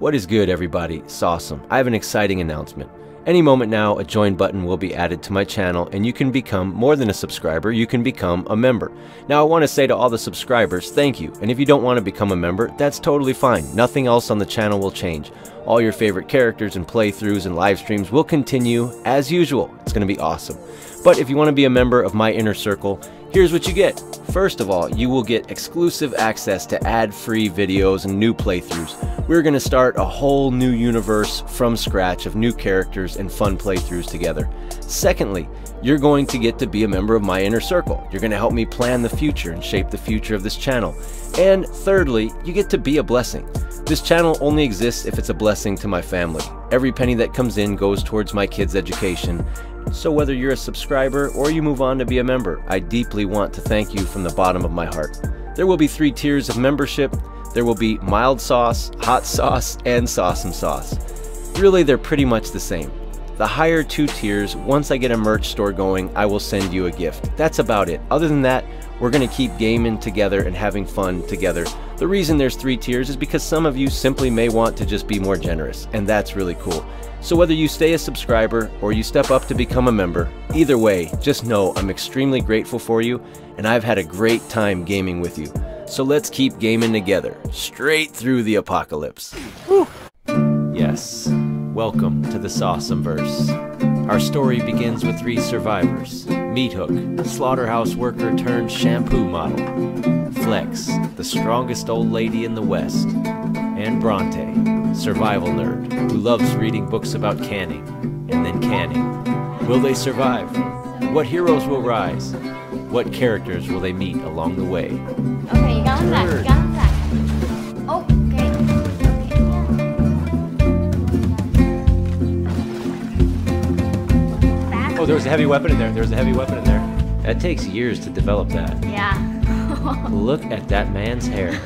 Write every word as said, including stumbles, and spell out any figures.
What is good, everybody? Sawsome. I have an exciting announcement. Any moment now, a join button will be added to my channel, and you can become more than a subscriber, you can become a member. Now, I want to say to all the subscribers, thank you, and if you don't want to become a member, that's totally fine. Nothing else on the channel will change. All your favorite characters and playthroughs and live streams will continue as usual. It's going to be awesome. But if you want to be a member of my inner circle, here's what you get. First of all, you will get exclusive access to ad-free videos and new playthroughs. We're going to start a whole new universe from scratch of new characters and fun playthroughs together. Secondly, you're going to get to be a member of my inner circle. You're going to help me plan the future and shape the future of this channel. And thirdly, you get to be a blessing. This channel only exists if it's a blessing to my family. Every penny that comes in goes towards my kids' education. So whether you're a subscriber or you move on to be a member, I deeply want to thank you from the bottom of my heart. There will be three tiers of membership. There will be mild sauce, hot sauce, and Sawsome sauce. Really, they're pretty much the same. The higher two tiers, once I get a merch store going, I will send you a gift. That's about it. Other than that, we're going to keep gaming together and having fun together. The reason there's three tiers is because some of you simply may want to just be more generous, and that's really cool. So whether you stay a subscriber or you step up to become a member, either way, just know I'm extremely grateful for you, and I've had a great time gaming with you. So let's keep gaming together, straight through the apocalypse. Woo. Yes, welcome to the Sawsome Verse. Our story begins with three survivors. Meat Hook, slaughterhouse worker turned shampoo model. Flex, the strongest old lady in the West. And Bronte, survival nerd, who loves reading books about canning, and then canning. Will they survive? What heroes will rise? What characters will they meet along the way? Okay, you got that, you got that. Oh, okay. Okay, yeah. Oh, there was a heavy weapon in there. There was a heavy weapon in there. That takes years to develop that. Yeah. Look at that man's hair.